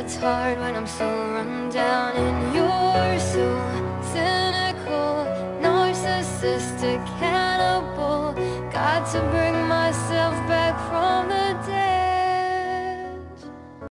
it's hard when I'm so run down and you're so cynical. Narcissistic cannibal, got to break.